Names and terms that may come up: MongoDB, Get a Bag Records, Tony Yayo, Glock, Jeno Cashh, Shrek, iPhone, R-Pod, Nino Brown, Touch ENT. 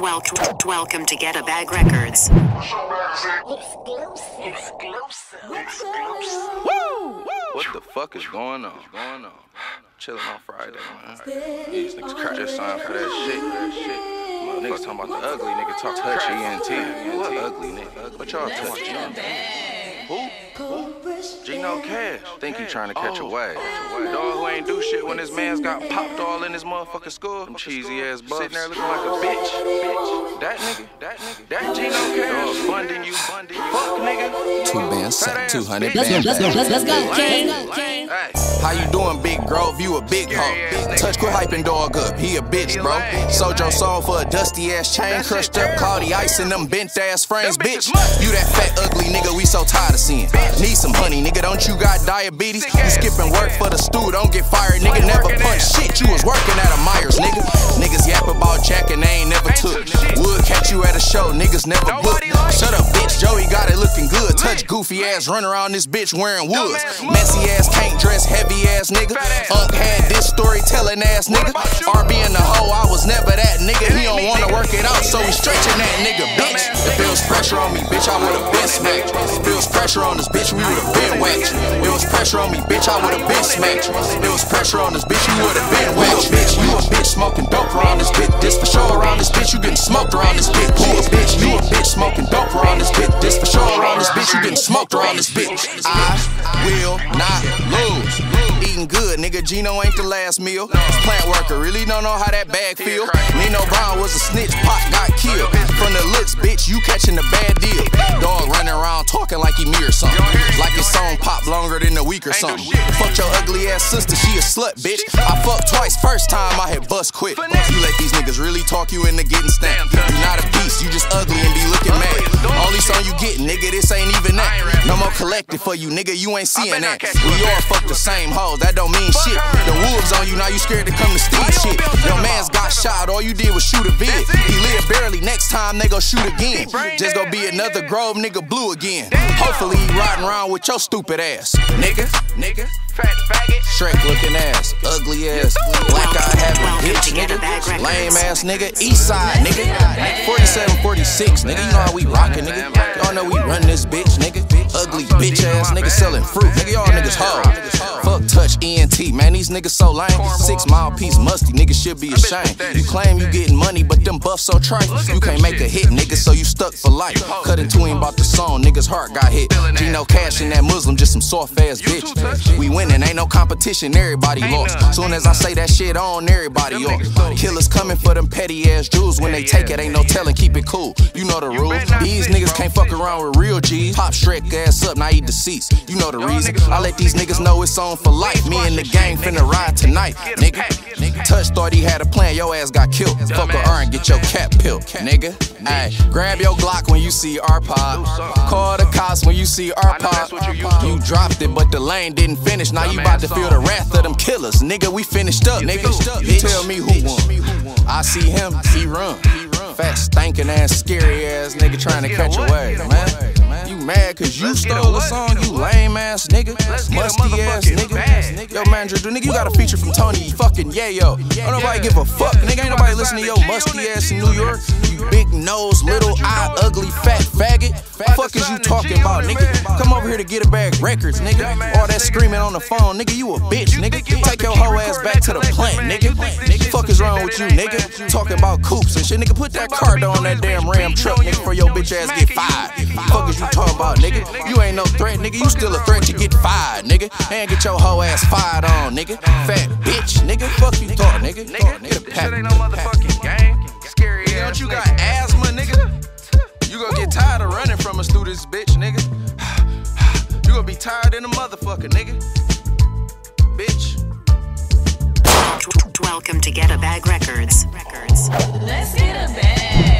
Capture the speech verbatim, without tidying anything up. Welcome, welcome to Get a Bag Records. Exclusive. Exclusive. Exclusive. Woo! What the fuck is going on? Going on? Chilling on Friday, man. These niggas just signed for that shit. That shit. Niggas talking about the ugly nigga talk Touch E N T. What ugly nigga? What y'all talking about? Who? Who? Jeno Cashh. Think he trying to catch oh. a wave. Dog who ain't do shit when his man's got popped all in his motherfucking school. Them cheesy ass buffs. Sitting there looking like a bitch. Bitch. That nigga. That nigga. That Jeno Cashh. Funding you. Funding you. Fuck nigga. Two bands, two hundred bands. Let's go. Let's go. King. King. How you doing, Big Grove? You a big hoe. Touch quit hyping dog up. He a bitch, bro. Sold your soul for a dusty ass chain. Crushed up cloudy ice in them bent ass frames, bitch. You that fat ugly nigga we so tired of seeing. Need some honey, nigga, don't you got diabetes? You skipping work for the stew, don't get fired, nigga. Never punch shit, you was working at a Myers, nigga. Niggas yap about Jack and they ain't never took. Would catch you at a show, niggas never booked. Shut up, bitch, Joey got it looking good. Touch goofy ass, run around this bitch wearing woods. Messy ass, can't dress, heavy ass, nigga. Unk had this storytelling ass, nigga. R B in the hoe, I was never that, nigga. He don't wanna work it out, so he stretching that, nigga, bitch. If it was pressure on me, bitch, I would've been smacked. If it was pressure on this bitch, we would've been whacked. It was pressure on me, bitch, I would've been smacked. It was pressure on this bitch, you would've been whacked. Bitch, you a bitch smoking dope around this bitch. This for sure around this bitch, you getting smoked around this bitch. You a bitch, you a bitch smoking dope around this bitch. This for sure around this bitch, you getting smoked around this bitch. I will not lose. Eating good, nigga, Jeno ain't the last meal. This plant worker really don't know how that bag feel. Nino Brown was a snitch, Pop got killed. From the looks, bitch, you catching a bad deal. Dog running around talking like he me or something. Like his song pop longer than a week or something. Fuck your ugly ass sister, she a slut, bitch. I fucked twice, first time I had bust quick. You let these niggas really talk you into getting stamped. You not a piece, you just ugly and be looking mad. All these songs you get, nigga, this ain't even that. No more collected for you, nigga, you ain't seeing that. We all fuck the same hoes, that don't mean shit. The wolves on you, now you scared to come to steal shit. Your man's got shot, all you did was shoot a vid. He lived barely, next time they gon' shoot again. Just gon' be another Grove nigga blue again. Hopefully he riding around with your stupid ass, nigga, nigga, fat faggot, Shrek looking ass, ugly ass, black eye having bitch, nigga, lame ass nigga, east side nigga, forty-seven forty-six nigga, you know how we rockin', nigga, y'all know we run this bitch, nigga, ugly bitch ass nigga selling fruit, nigga, y'all niggas hard. Fuck Touch E N T, man, these niggas so lame. Six mile piece musty, niggas should be ashamed. You claim you getting money, but them buffs so trite. You can't make a hit, nigga, so you stuck for life. Cut it to him about the song, niggas heart got hit. Jeno Cashh and that Muslim, just some soft ass bitch. We winning, ain't no competition, everybody lost. Soon as I say that shit on, everybody off. Killers coming for them petty ass jewels. When they take it, ain't no telling, keep it cool. You know the rules. These niggas can't fuck around with real G's. Pop Shrek ass up, now he deceased. You know the reason. I let these niggas know it's on for life. Me and the gang finna ride tonight, nigga. Touch thought he had a plan, your ass got killed. Fuck a R and get your cap peeled, nigga. Ayy, grab your Glock when you see R-Pod. Call the cops when you see R-Pod. You dropped it, but the lane didn't finish. Now you about to feel the wrath of them killers, nigga. We finished up, nigga. You tell me who won. I see him, he run. Fat stinking ass, scary ass nigga trying to catch a wave, man. You mad cause you stole a song, you lame ass nigga, musty ass nigga. Yo, manager, do nigga, you got a feature from Tony fucking Yayo. Don't nobody give a fuck, nigga. Ain't nobody listening to your musty ass in New York. You big nose, little eye, ugly fat faggot. Fuck is you talking about, nigga? Come over here to Get a Bag Records, nigga. All that screaming on the phone, nigga. You a bitch, nigga. Take your whole ass back to the plant, nigga. Fuck is wrong with you, nigga? Talking about coops and shit, nigga. Put that car on that damn Ram truck, nigga, for your bitch ass get fired. Fuck is you talking about, nigga? You ain't no threat, nigga. You still a threat to get fired, nigga. And get your whole ass fired on, nigga. Fat bitch, nigga. Fuck you talk, nigga. Shit ain't no motherfucking game. Scary ass. Don't you got asthma, nigga? You gonna get tired of running from us through this bitch, nigga. You gonna be tired in a motherfucker, nigga. Bitch. Welcome to Get a Bag Records. Records. Let's get a bag.